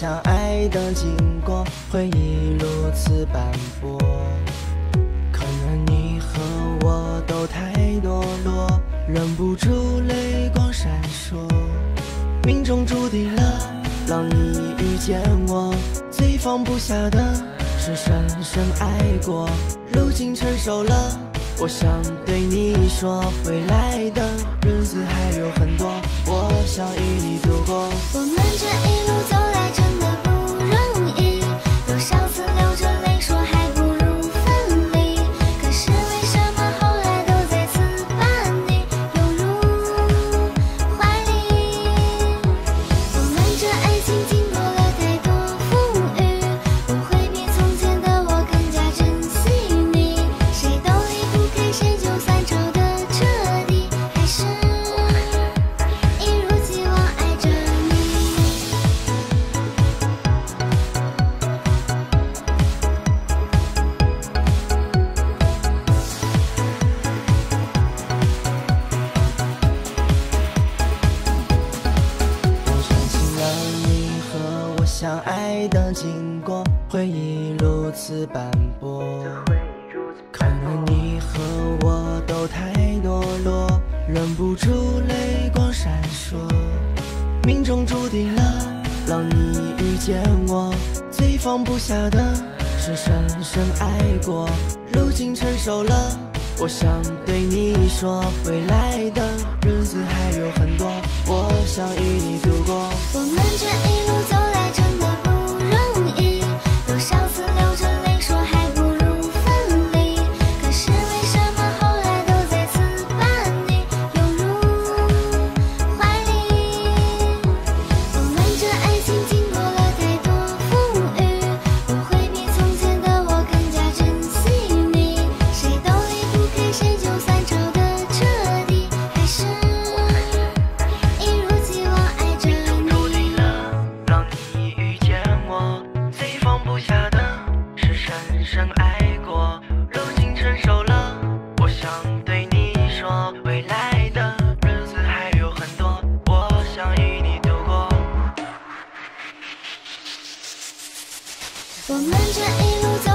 相爱的经过，回忆如此斑驳。可能你和我都太懦弱，忍不住泪光闪烁。命中注定了，让你遇见我。最放不下的是深深爱过，如今成熟了，我想对你说，未来的日子还有很多，我想与你度过。我们这一路走来真的不容易，多少次流着泪说还不如分离，可是为什么后来都再次把你拥入怀里？我们这爱情经过了太多风雨，我会比从前的我更加珍惜你，谁都离不开谁，就算吵得彻底，还是相爱的经过，回忆如此斑驳。可能你和我都太懦弱，忍不住泪光闪烁。命中注定了，让你遇见我。最放不下的是深深爱过，如今成熟了，我想对你说，未来的日子还有很多，我想与你度过。我们这一路走来真的不容易，多少次流着泪说还不如分离，可是为什么后来都再次把你拥入怀里？我们这爱情经过了太多风雨，我会比从前的我更加珍惜你，谁都离不开谁，就算吵得彻底，还是我们这一路走。